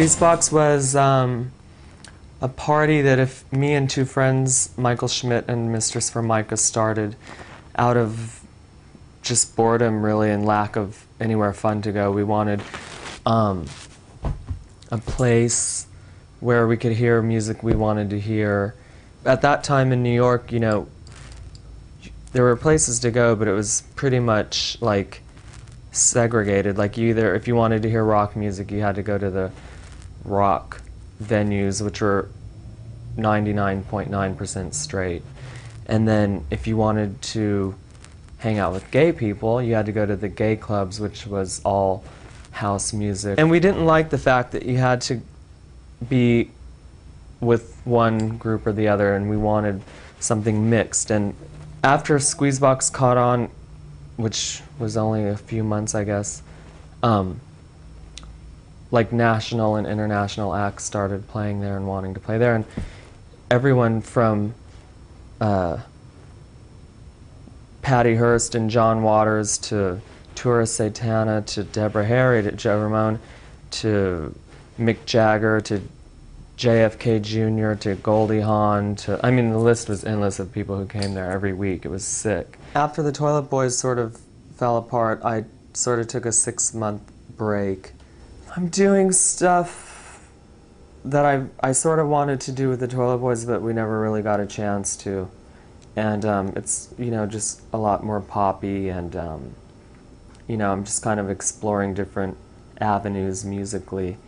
Squeezebox was a party that if me and two friends, Michael Schmidt and Mistress for Micah, started out of just boredom, really, and lack of anywhere fun to go. We wanted a place where we could hear music we wanted to hear. At that time in New York, you know, there were places to go, but it was pretty much like segregated. Like, you either, if you wanted to hear rock music, you had to go to the rock venues, which were 99.9% straight. And then if you wanted to hang out with gay people, you had to go to the gay clubs, which was all house music. And we didn't like the fact that you had to be with one group or the other, and we wanted something mixed. And after Squeezebox caught on, which was only a few months, I guess, like national and international acts started playing there and wanting to play there, and everyone from Patty Hearst and John Waters to Tura Satana to Deborah Harry to Joe Ramone to Mick Jagger to JFK Jr. to Goldie Hawn to, I mean, the list was endless of people who came there every week. It was sick. After the Toilet Boys sort of fell apart, I sort of took a 6-month break. I'm doing stuff that I sort of wanted to do with the Toilet Boys, but we never really got a chance to. And it's, you know, just a lot more poppy, and you know, I'm just kind of exploring different avenues musically.